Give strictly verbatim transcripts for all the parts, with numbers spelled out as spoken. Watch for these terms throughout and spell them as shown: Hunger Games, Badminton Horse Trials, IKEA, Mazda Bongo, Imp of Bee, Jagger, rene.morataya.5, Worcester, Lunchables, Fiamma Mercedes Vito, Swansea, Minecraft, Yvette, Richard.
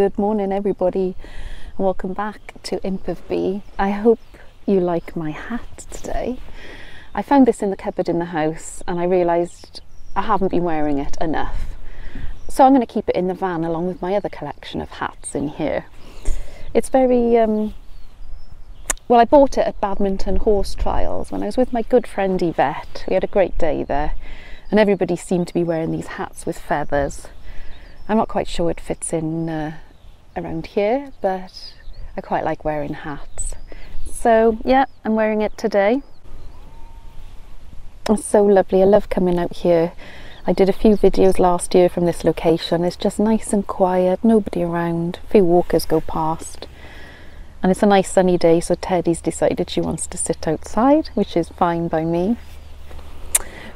Good morning everybody, and welcome back to Imp of Bee. I hope you like my hat today. I found this in the cupboard in the house and I realised I haven't been wearing it enough. So I'm going to keep it in the van along with my other collection of hats in here. It's very, um, well I bought it at Badminton Horse Trials when I was with my good friend Yvette. We had a great day there and everybody seemed to be wearing these hats with feathers. I'm not quite sure it fits in uh, around here, but I quite like wearing hats. So yeah, I'm wearing it today. It's so lovely. I love coming out here. I did a few videos last year from this location. It's just nice and quiet, nobody around, a few walkers go past. And it's a nice sunny day, so Teddy's decided she wants to sit outside, which is fine by me.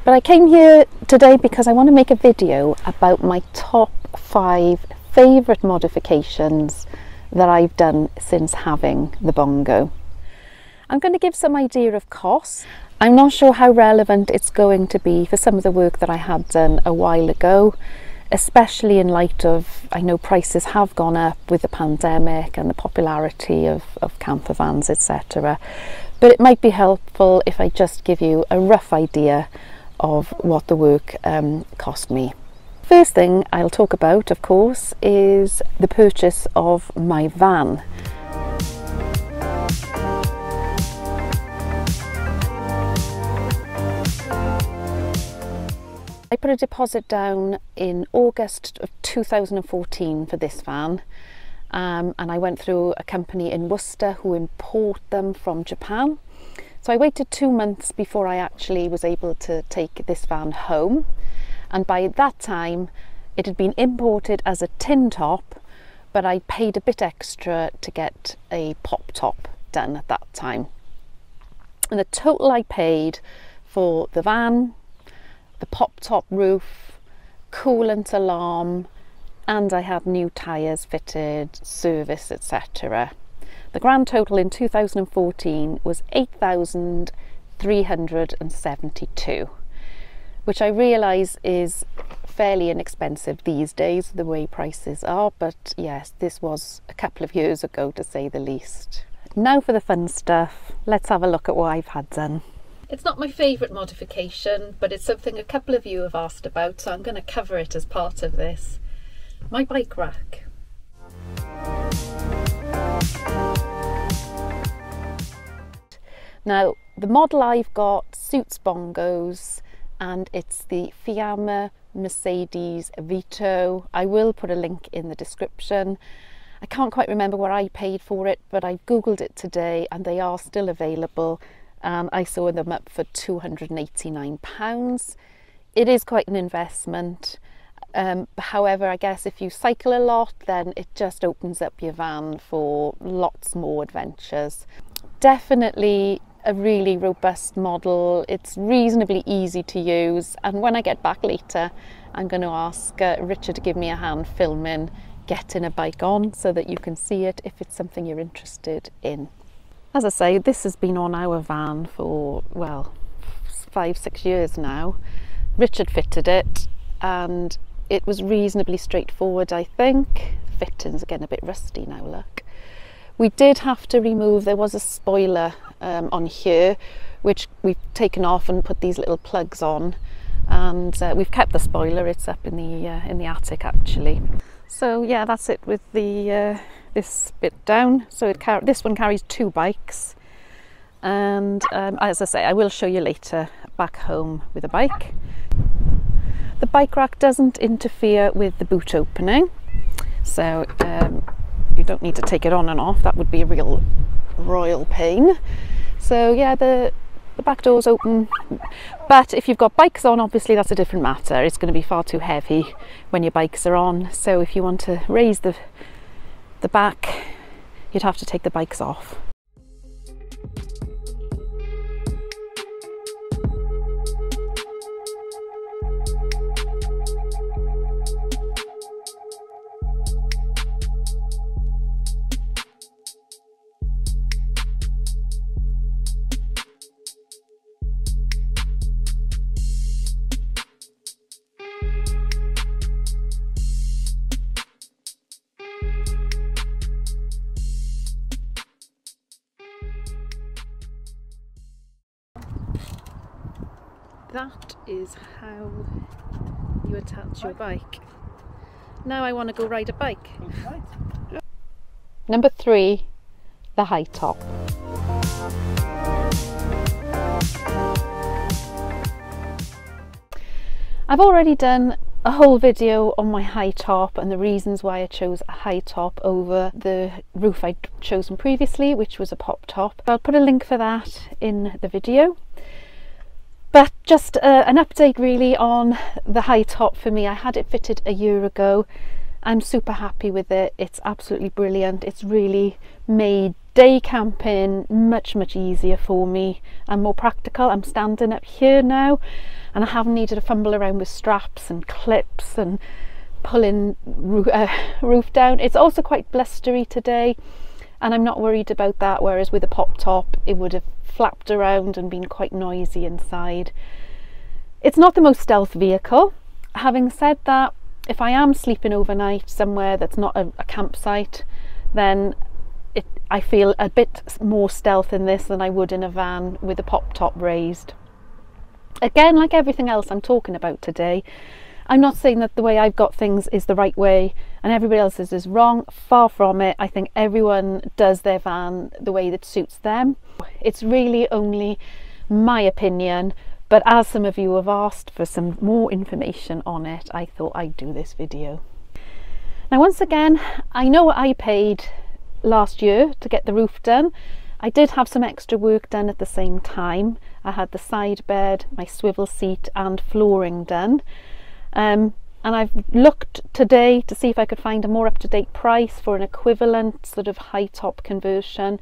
But I came here today because I want to make a video about my top five favourite modifications that I've done since having the Bongo. I'm going to give some idea of costs. I'm not sure how relevant it's going to be for some of the work that I had done a while ago, especially in light of, I know prices have gone up with the pandemic and the popularity of, of camper vans, et cetera. But it might be helpful if I just give you a rough idea of what the work um, cost me. First thing I'll talk about, of course, is the purchase of my van. I put a deposit down in August of two thousand fourteen for this van, um, and I went through a company in Worcester who import them from Japan. So I waited two months before I actually was able to take this van home. And by that time, it had been imported as a tin top, but I paid a bit extra to get a pop top done at that time. And the total I paid for the van, the pop top roof, coolant alarm, and I had new tyres fitted, service, et cetera. The grand total in two thousand fourteen was eight thousand three hundred seventy-two. Which I realise is fairly inexpensive these days, the way prices are, but yes, this was a couple of years ago to say the least. Now for the fun stuff, let's have a look at what I've had done. It's not my favourite modification, but it's something a couple of you have asked about, so I'm going to cover it as part of this. My bike rack. Now, the model I've got suits Bongos, and it's the Fiamma Mercedes Vito. I will put a link in the description. I can't quite remember what I paid for it, but I googled it today and they are still available, and I saw them up for two hundred and eighty-nine pounds. It is quite an investment, um, however I guess if you cycle a lot then it just opens up your van for lots more adventures. Definitely a really robust model. It's reasonably easy to use, and when I get back later I'm going to ask uh, Richard to give me a hand filming getting a bike on so that you can see it if it's something you're interested in. As I say, this has been on our van for, well, five six years now. Richard fitted it and it was reasonably straightforward, I think. Fitting's again a bit rusty now, look. We did have to remove, there was a spoiler um, on here which we've taken off and put these little plugs on, and uh, we've kept the spoiler. It's up in the uh, in the attic actually. So yeah, that's it with the uh, this bit down. So it car this one carries two bikes, and um, as I say, I will show you later back home with a bike. The bike rack doesn't interfere with the boot opening, so um, you don't need to take it on and off. That would be a real royal pain. So yeah, the, the back door's open, but if you've got bikes on, obviously that's a different matter. It's going to be far too heavy when your bikes are on, so if you want to raise the, the back, you'd have to take the bikes off. that is how you attach your bike. Now I want to go ride a bike. Number three, the high top. I've already done a whole video on my high top and the reasons why I chose a high top over the roof I'd chosen previously, which was a pop top. I'll put a link for that in the video. But just uh, an update really on the high top for me. I had it fitted a year ago. I'm super happy with it. It's absolutely brilliant. It's really made day camping much much easier for me and more practical. I'm standing up here now and I haven't needed to fumble around with straps and clips and pulling roo uh, roof down. It's also quite blustery today and I'm not worried about that, whereas with a pop top it would have flapped around and been quite noisy inside. It's not the most stealth vehicle. Having said that, if I am sleeping overnight somewhere that's not a, a campsite, then It, I feel a bit more stealth in this than I would in a van with the pop top raised. Again, like everything else I'm talking about today, I'm not saying that the way I've got things is the right way and everybody else's is wrong. Far from it. I think everyone does their van the way that suits them. It's really only my opinion, but as some of you have asked for some more information on it, I thought I'd do this video. Now once again, I know what I paid last year to get the roof done. I did have some extra work done at the same time. I had the side bed, my swivel seat and flooring done, um, and I've looked today to see if I could find a more up-to-date price for an equivalent sort of high top conversion.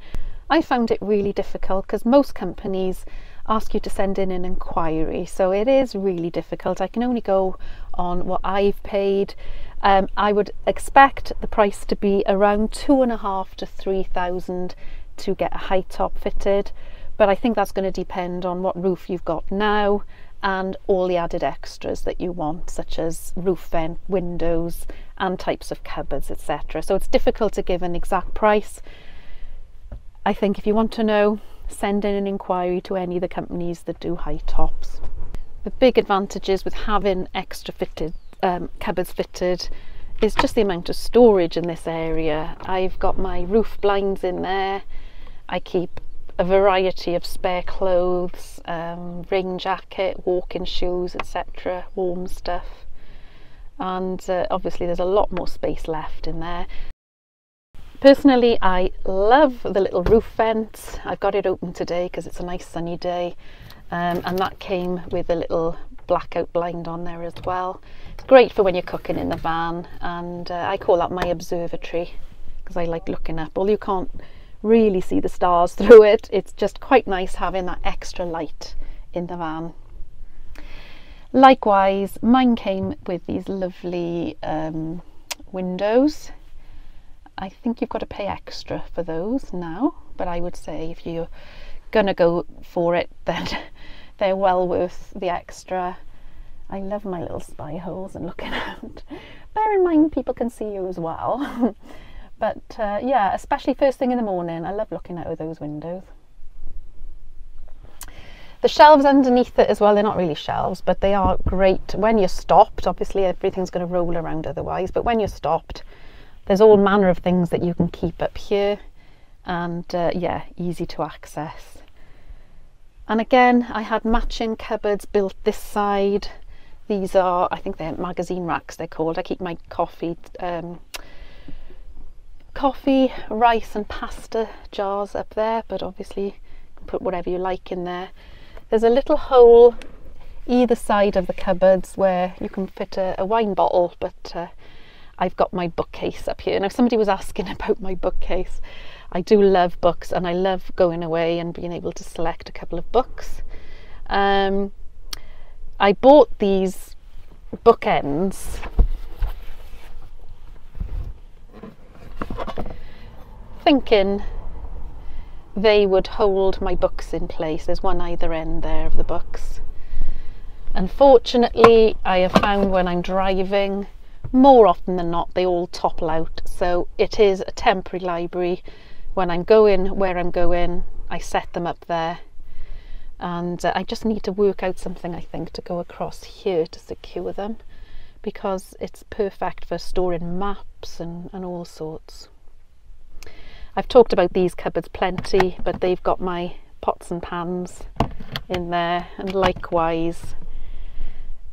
I found it really difficult because most companies ask you to send in an inquiry, so it is really difficult. I can only go on what I've paid. Um, I would expect the price to be around two and a half to three thousand to get a high top fitted, but I think that's going to depend on what roof you've got now and all the added extras that you want, such as roof vent, windows and types of cupboards, et cetera. So it's difficult to give an exact price. I think if you want to know, send in an inquiry to any of the companies that do high tops. The big advantages with having extra fitted um, cupboards fitted is just the amount of storage in this area. I've got my roof blinds in there. I keep a variety of spare clothes, um, rain jacket, walking shoes, et cetera, warm stuff, and uh, obviously there's a lot more space left in there. Personally, I love the little roof vents. I've got it open today because it's a nice sunny day, um, and that came with a little blackout blind on there as well. It's great for when you're cooking in the van, and uh, I call that my observatory because I like looking up. Although you can't really see the stars through it, it's just quite nice having that extra light in the van. Likewise, mine came with these lovely um, windows. I think you've got to pay extra for those now, but I would say if you're gonna go for it, then they're well worth the extra. I love my little spy holes and looking out. Bear in mind people can see you as well. But uh, yeah, especially first thing in the morning, I love looking out of those windows. The shelves underneath it as well, they're not really shelves, but they are great when you're stopped. Obviously everything's going to roll around otherwise, but when you're stopped, there's all manner of things that you can keep up here, and uh, yeah, easy to access. And again, I had matching cupboards built this side. These are, I think they're magazine racks they're called. I keep my coffee, um, coffee, rice and pasta jars up there, but obviously you can put whatever you like in there. There's a little hole either side of the cupboards where you can fit a, a wine bottle, but uh, I've got my bookcase up here. Now somebody was asking about my bookcase. I do love books and I love going away and being able to select a couple of books. Um, I bought these bookends thinking they would hold my books in place. There's one either end there of the books. Unfortunately, I have found when I'm driving, more often than not they all topple out, so it is a temporary library. When I'm going where I'm going, I set them up there, and uh, I just need to work out something, I think, to go across here to secure them, because it's perfect for storing maps and, and all sorts. I've talked about these cupboards plenty, but they've got my pots and pans in there, and likewise.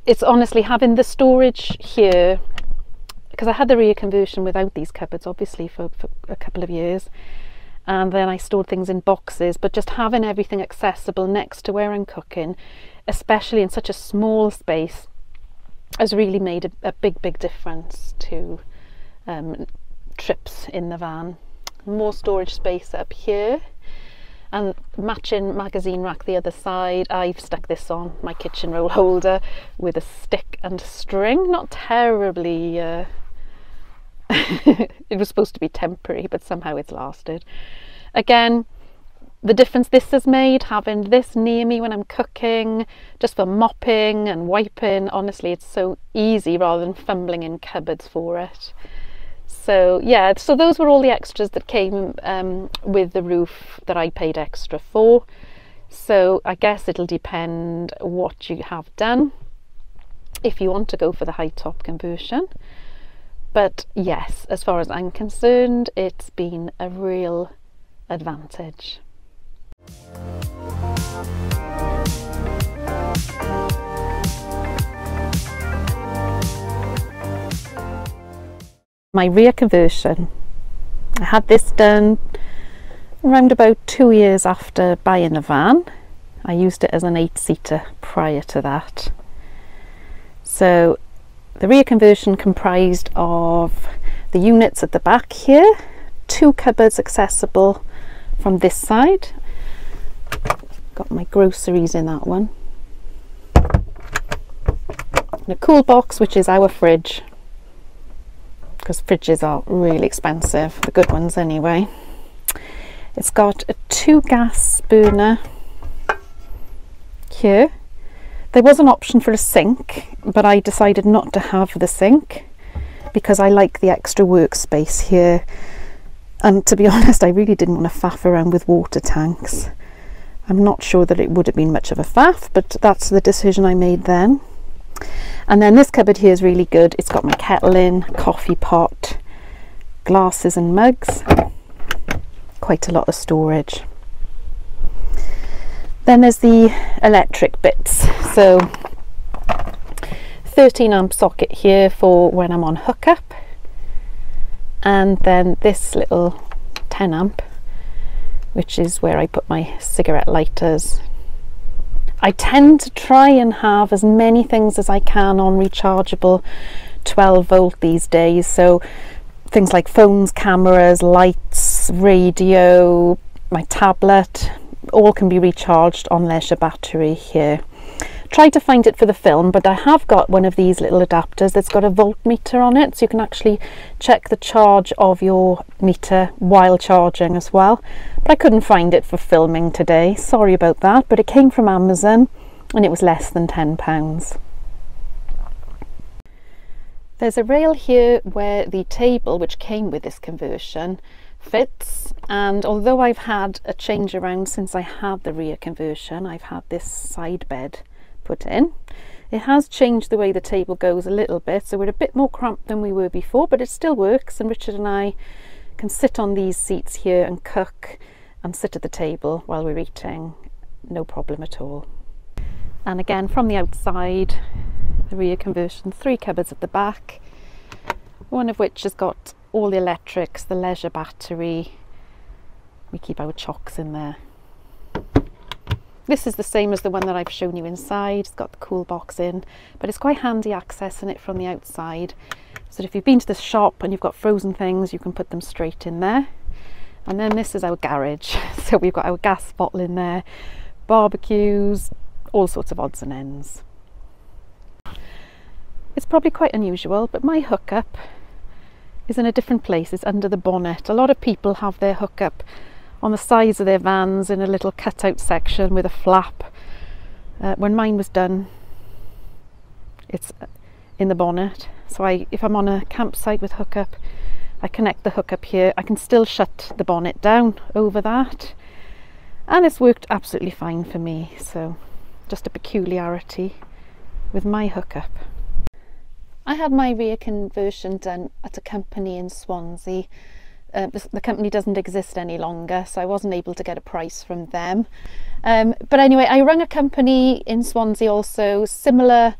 It's honestly having the storage here, because I had the rear conversion without these cupboards obviously for, for a couple of years, and then I stored things in boxes, but just having everything accessible next to where I'm cooking, especially in such a small space, has really made a, a big big difference to um, trips in the van. More storage space up here, and matching magazine rack the other side. I've stuck this on my kitchen roll holder with a stick and string. Not terribly uh, it was supposed to be temporary, but somehow it's lasted. Again, the difference this has made, having this near me when I'm cooking, just for mopping and wiping. Honestly, it's so easy rather than fumbling in cupboards for it. So yeah, so those were all the extras that came um, with the roof that I paid extra for. So I guess it'll depend what you have done if you want to go for the high top conversion. But yes, as far as I'm concerned, it's been a real advantage. My rear conversion, I had this done around about two years after buying the van. I used it as an eight-seater prior to that. So the rear conversion comprised of the units at the back here, two cupboards accessible from this side. Got my groceries in that one. And a cool box, which is our fridge, because fridges are really expensive, the good ones anyway. It's got a two gas burner here. There was an option for a sink, but I decided not to have the sink because I like the extra workspace here. And to be honest, I really didn't want to faff around with water tanks. I'm not sure that it would have been much of a faff, but that's the decision I made then. And then this cupboard here is really good. It's got my kettle in, coffee pot, glasses and mugs. Quite a lot of storage. Then there's the electric bits, so thirteen amp socket here for when I'm on hookup, and then this little ten amp, which is where I put my cigarette lighters. I tend to try and have as many things as I can on rechargeable twelve volt these days, so things like phones, cameras, lights, radio, my tablet, all can be recharged on leisure battery here. Tried to find it for the film, but I have got one of these little adapters that's got a voltmeter on it, so you can actually check the charge of your meter while charging as well. But I couldn't find it for filming today, sorry about that, but it came from Amazon and it was less than ten pounds. There's a rail here where the table, which came with this conversion, fits, and although I've had a change around since I had the rear conversion, I've had this side bed put in. It has changed the way the table goes a little bit, so we're a bit more cramped than we were before, but it still works, and Richard and I can sit on these seats here and cook and sit at the table while we're eating, no problem at all. And again, from the outside, the rear conversion, three cupboards at the back, one of which has got all the electrics, the leisure battery. We keep our chocks in there. This is the same as the one that I've shown you inside. It's got the cool box in, but it's quite handy accessing it from the outside, so that if you've been to the shop and you've got frozen things, you can put them straight in there. And then this is our garage, so we've got our gas bottle in there, barbecues, all sorts of odds and ends. It's probably quite unusual, but my hookup is in a different place. It's under the bonnet. A lot of people have their hookup on the sides of their vans in a little cutout section with a flap. Uh, when mine was done, it's in the bonnet. So I, if I'm on a campsite with hookup, I connect the hookup here. I can still shut the bonnet down over that. and it's worked absolutely fine for me. So just a peculiarity with my hookup. I had my rear conversion done at a company in Swansea. Uh, the company doesn't exist any longer, so I wasn't able to get a price from them. Um, but anyway, I rang a company in Swansea also, similar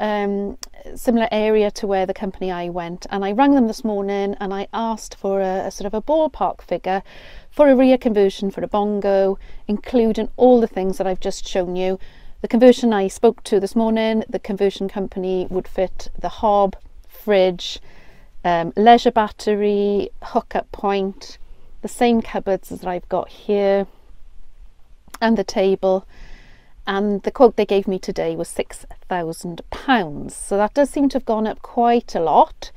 um, similar area to where the company I went, and I rang them this morning and I asked for a, a sort of a ballpark figure for a rear conversion for a Bongo, including all the things that I've just shown you. The conversion I spoke to this morning, the conversion company would fit the hob, fridge, Um, leisure battery, hookup point, the same cupboards as I've got here, and the table. And the quote they gave me today was six thousand pounds. So that does seem to have gone up quite a lot.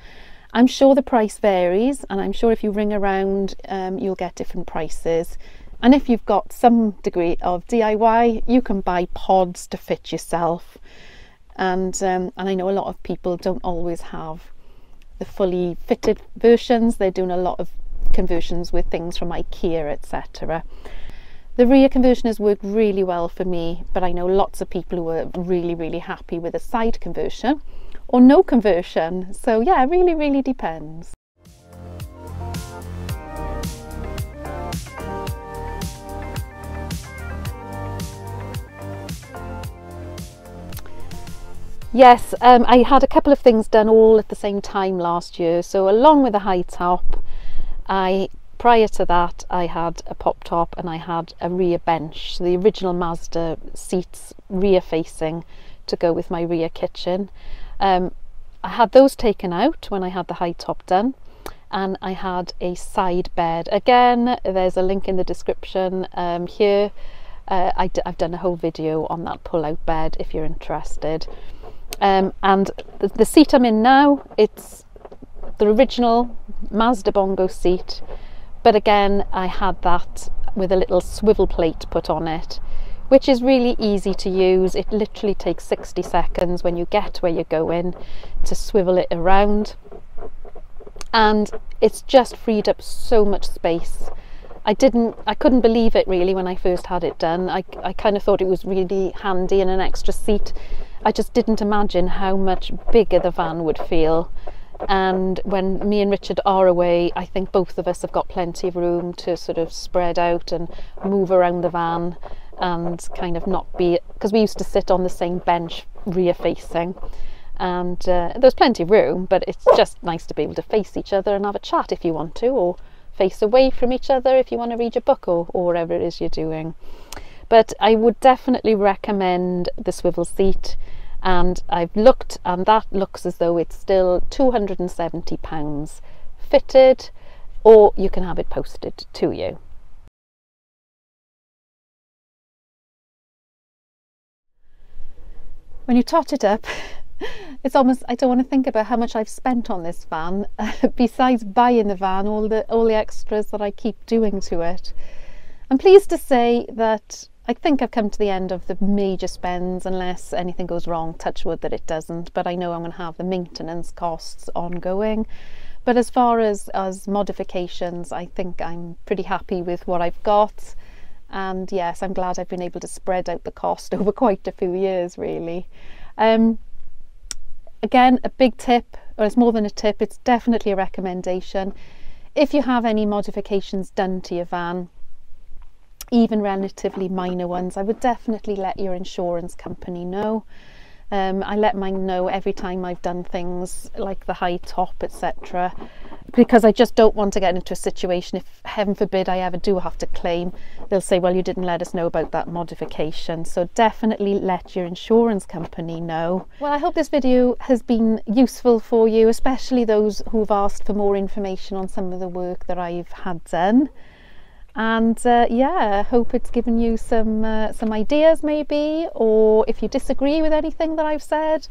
I'm sure the price varies, and I'm sure if you ring around um, you'll get different prices. And if you've got some degree of D I Y, you can buy pods to fit yourself. And, um, and I know a lot of people don't always have the fully fitted versions. They're doing a lot of conversions with things from IKEA, etc. The rear conversion has worked really well for me, but I know lots of people who are really really happy with a side conversion or no conversion. So yeah, it really really depends. Yes, um, I had a couple of things done all at the same time last year. So along with the high top, I prior to that I had a pop top and I had a rear bench, so the original Mazda seats rear facing to go with my rear kitchen. Um, I had those taken out when I had the high top done, and I had a side bed. Again, there's a link in the description um, here. Uh, I d I've done a whole video on that pull-out bed if you're interested. Um, and the, the seat I'm in now, it's the original Mazda Bongo seat, but again I had that with a little swivel plate put on it, which is really easy to use. It literally takes sixty seconds when you get where you're going to swivel it around, and it's just freed up so much space. I didn't, I couldn't believe it really when I first had it done. I, I kind of thought it was really handy and an extra seat. I just didn't imagine how much bigger the van would feel. And when me and Richard are away, I think both of us have got plenty of room to sort of spread out and move around the van and kind of not be, because we used to sit on the same bench rear facing, and uh, there's plenty of room, but it's just nice to be able to face each other and have a chat if you want to, or face away from each other if you want to read your book or, or whatever it is you're doing. But I would definitely recommend the swivel seat, and I've looked, and that looks as though it's still two hundred and seventy pounds fitted, or you can have it posted to you. When you tot it up, it's almost, I don't want to think about how much I've spent on this van, besides buying the van, all the all the extras that I keep doing to it. I'm pleased to say that I think I've come to the end of the major spends, unless anything goes wrong, touch wood that it doesn't, but I know I'm going to have the maintenance costs ongoing. But as far as, as modifications, I think I'm pretty happy with what I've got. And yes, I'm glad I've been able to spread out the cost over quite a few years, really. Um, Again, a big tip, or it's more than a tip, it's definitely a recommendation. If you have any modifications done to your van, even relatively minor ones, I would definitely let your insurance company know. Um, I let mine know every time I've done things like the high top, et cetera, because I just don't want to get into a situation, if heaven forbid I ever do have to claim, they'll say, well, you didn't let us know about that modification. So definitely let your insurance company know. Well, I hope this video has been useful for you, especially those who've asked for more information on some of the work that I've had done. And uh, yeah, I hope it's given you some uh, some ideas maybe, or if you disagree with anything that I've said,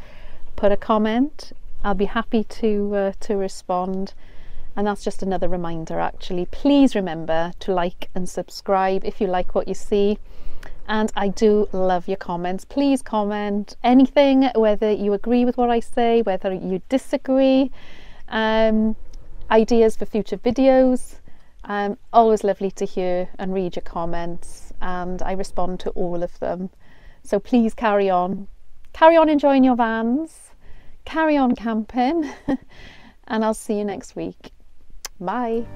put a comment. I'll be happy to uh, to respond. And that's just another reminder actually, please remember to like and subscribe if you like what you see. And I do love your comments. Please comment anything, whether you agree with what I say, whether you disagree, um, ideas for future videos. Um, always lovely to hear and read your comments, and I respond to all of them. So please carry on. Carry on enjoying your vans. Carry on camping. And I'll see you next week. Bye.